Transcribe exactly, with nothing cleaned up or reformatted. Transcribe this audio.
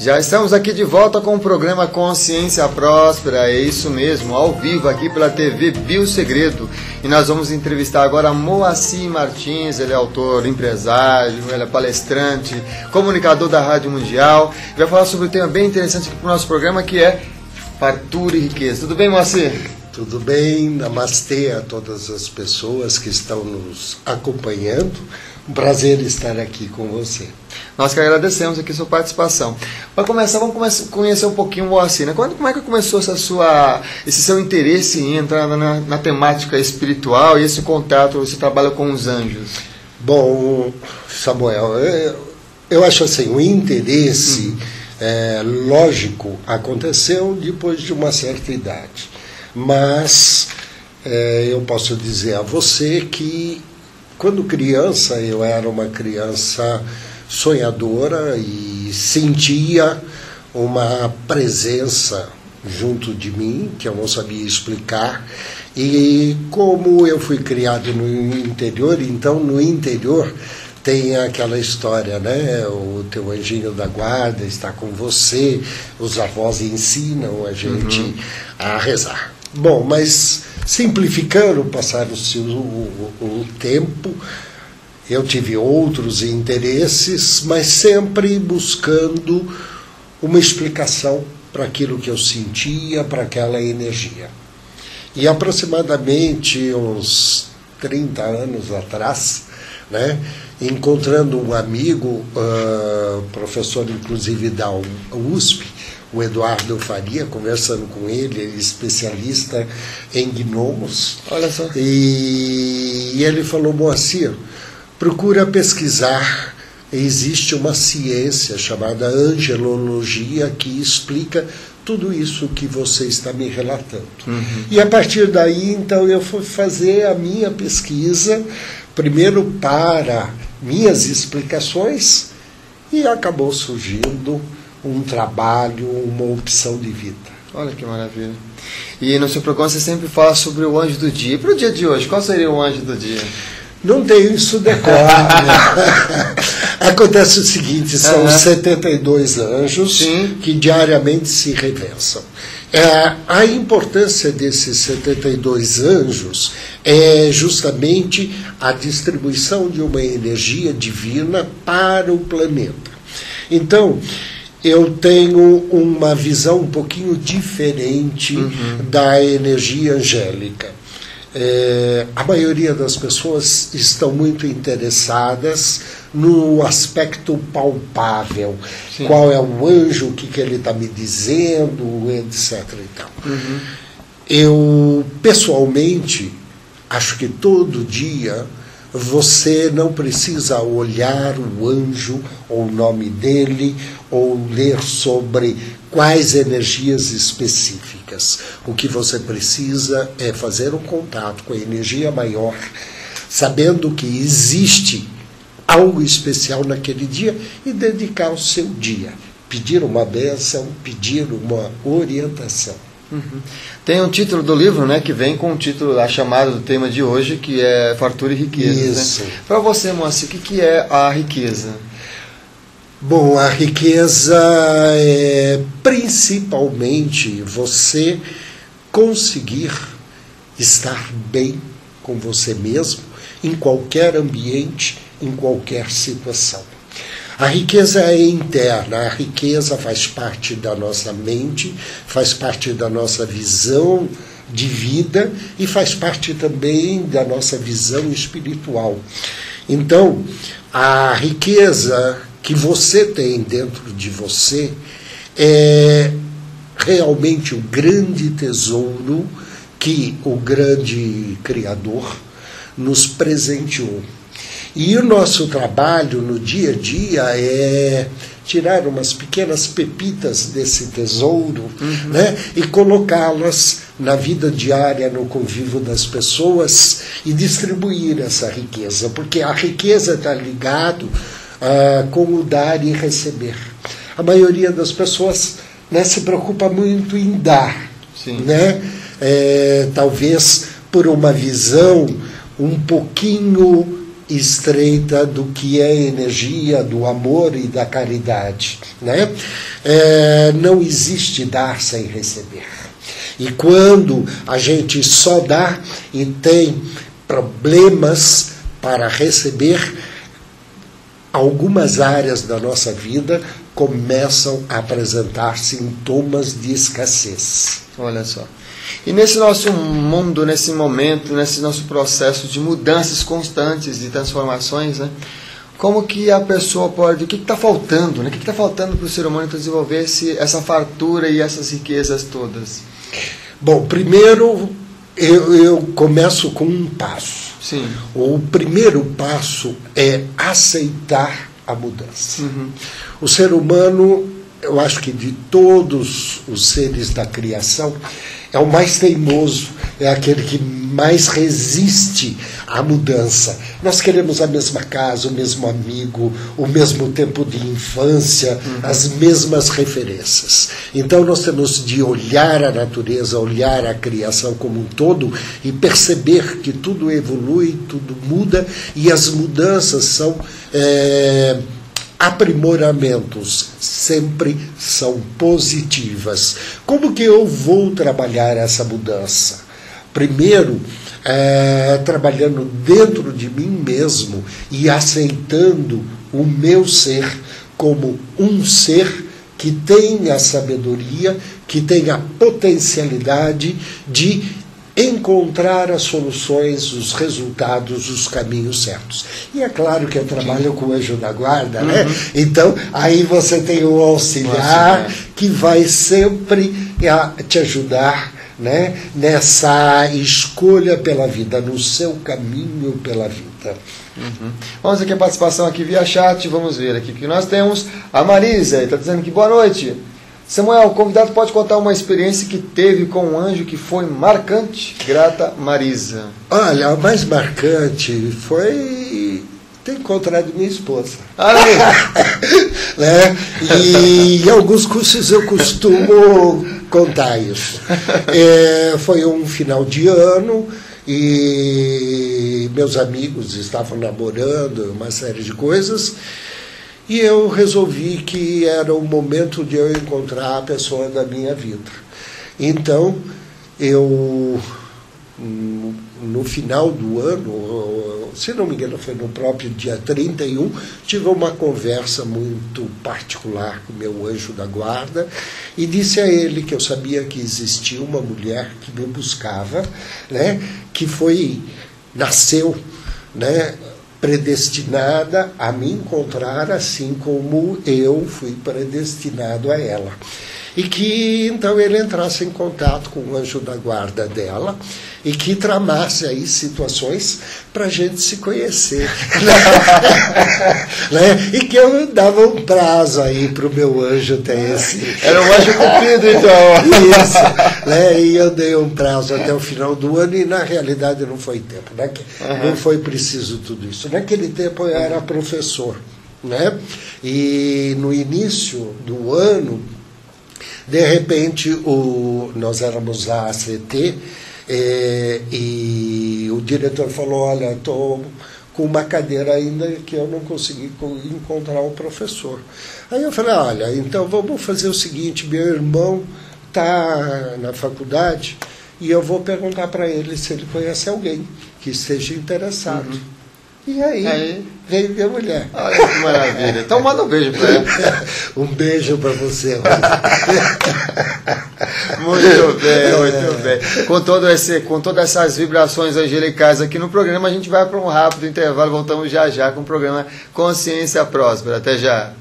Já estamos aqui de volta com o programa Consciência Próspera, é isso mesmo, ao vivo aqui pela T V Bio Segredo. E nós vamos entrevistar agora Moacir Martins, ele é autor, empresário, ele é palestrante, comunicador da Rádio Mundial. Vai falar sobre um tema bem interessante aqui para o nosso programa, que é fartura e riqueza. Tudo bem, Moacir? Tudo bem, namastê a todas as pessoas que estão nos acompanhando. Um prazer estar aqui com você. Nós que agradecemos aqui a sua participação. Para começar, vamos conhecer um pouquinho o Moacir, né? Quando, como é que começou essa sua, esse seu interesse em entrar na, na temática espiritual e esse contato, esse trabalho com os anjos? Bom, Samuel, eu, eu acho assim, o interesse hum. é, lógico aconteceu depois de uma certa idade. Mas é, eu posso dizer a você que quando criança, eu era uma criança sonhadora e sentia uma presença junto de mim, que eu não sabia explicar. E como eu fui criado no interior, então no interior tem aquela história, né? O teu anjinho da guarda está com você, os avós ensinam a gente uhum. a rezar. Bom, mas simplificando, passaram-se o, o, o tempo, eu tive outros interesses, mas sempre buscando uma explicação para aquilo que eu sentia, para aquela energia. E aproximadamente uns trinta anos atrás, né, encontrando um amigo, uh, professor inclusive da U S P, o Eduardo Faria, conversando com ele, ele é especialista em gnomos. Olha só. E, e ele falou, Moacir, procura pesquisar, existe uma ciência chamada angelologia que explica tudo isso que você está me relatando. Uhum. E a partir daí, então, eu fui fazer a minha pesquisa, primeiro para minhas explicações, e acabou surgindo um trabalho, uma opção de vida. Olha que maravilha. E no seu programa você sempre fala sobre o anjo do dia. E para o dia de hoje, qual seria o anjo do dia? Não tenho isso decorado. Né? Acontece o seguinte, são uhum. setenta e dois anjos Sim. que diariamente se reversam. É, a importância desses setenta e dois anjos é justamente a distribuição de uma energia divina para o planeta. Então, eu tenho uma visão um pouquinho diferente uhum. da energia angélica. É, a maioria das pessoas estão muito interessadas no aspecto palpável. Sim. Qual é o anjo, o que, que ele está me dizendo, etcétera. Então, uhum. eu, pessoalmente, acho que todo dia você não precisa olhar o anjo ou o nome dele ou ler sobre quais energias específicas. O que você precisa é fazer um contato com a energia maior, sabendo que existe algo especial naquele dia e dedicar o seu dia. Pedir uma bênção, pedir uma orientação. Uhum. Tem um título do livro, né, que vem com o título, a chamada do tema de hoje, que é fartura e riqueza. Isso. Né? Para você, Moacir, o que, que é a riqueza? Bom, a riqueza é principalmente você conseguir estar bem com você mesmo, em qualquer ambiente, em qualquer situação. A riqueza é interna, a riqueza faz parte da nossa mente, faz parte da nossa visão de vida e faz parte também da nossa visão espiritual. Então, a riqueza que você tem dentro de você é realmente o grande tesouro que o grande Criador nos presenteou. E o nosso trabalho no dia a dia é tirar umas pequenas pepitas desse tesouro, uhum. né, e colocá-las na vida diária, no convívio das pessoas e distribuir essa riqueza, porque a riqueza está ligada ah, com o dar e receber. A maioria das pessoas, né, se preocupa muito em dar, Sim. né? É, talvez por uma visão um pouquinho estreita do que é energia, do amor e da caridade, né? É, não existe dar sem receber. E quando a gente só dá e tem problemas para receber, algumas áreas da nossa vida começam a apresentar sintomas de escassez. Olha só. E nesse nosso mundo, nesse momento, nesse nosso processo de mudanças constantes, de transformações, né? Como que a pessoa pode... O que está faltando? Né? O que está faltando para o ser humano para desenvolver esse, essa fartura e essas riquezas todas? Bom, primeiro eu, eu começo com um passo. Sim. O primeiro passo é aceitar a mudança. Uhum. O ser humano, eu acho que de todos os seres da criação, é o mais teimoso, é aquele que mais resiste à mudança. Nós queremos a mesma casa, o mesmo amigo, o mesmo tempo de infância, uhum. as mesmas referências. Então nós temos de olhar a natureza, olhar a criação como um todo e perceber que tudo evolui, tudo muda e as mudanças são... É, aprimoramentos, sempre são positivas. Como que eu vou trabalhar essa mudança? Primeiro, é, trabalhando dentro de mim mesmo e aceitando o meu ser como um ser que tem a sabedoria, que tem a potencialidade de encontrar as soluções, os resultados, os caminhos certos. E é claro que eu trabalho com o anjo da guarda, uhum. né? Então, aí você tem o auxiliar, auxiliar que vai sempre te ajudar, né? Nessa escolha pela vida, no seu caminho pela vida. Uhum. Vamos aqui a participação aqui via chat, vamos ver aqui que nós temos a Marisa, está dizendo que boa noite. Samuel, o convidado pode contar uma experiência que teve com um anjo que foi marcante? Grata, Marisa. Olha, a mais marcante foi ter encontrado minha esposa. Ah, é. Né? E em alguns cursos eu costumo contar isso. É, foi um final de ano e meus amigos estavam namorando, uma série de coisas. E eu resolvi que era o momento de eu encontrar a pessoa da minha vida. Então, eu, no final do ano, se não me engano foi no próprio dia trinta e um, tive uma conversa muito particular com o meu anjo da guarda e disse a ele que eu sabia que existia uma mulher que me buscava, né, que foi, nasceu, né, predestinada a me encontrar assim como eu fui predestinado a ela. E que então ele entrasse em contato com o anjo da guarda dela e que tramasse aí situações para a gente se conhecer. Né? E que eu dava um prazo aí para o meu anjo até esse. Era um anjo cumprido, então. Isso. Né? E eu dei um prazo até o final do ano e na realidade não foi tempo. Né? Uhum. Não foi preciso tudo isso. Naquele tempo eu era professor. Né? E no início do ano... De repente, o, nós éramos na A C T eh, e o diretor falou, olha, estou com uma cadeira ainda que eu não consegui encontrar o professor. Aí eu falei, olha, então vamos fazer o seguinte, meu irmão está na faculdade e eu vou perguntar para ele se ele conhece alguém que esteja interessado. Uhum. E aí, aí veio minha mulher. Olha que maravilha. Então manda um beijo para ela. Um beijo para você. Muito bem, muito bem. Com, todo esse, com todas essas vibrações angelicais aqui no programa, a gente vai para um rápido intervalo. Voltamos já já com o programa Consciência Próspera. Até já.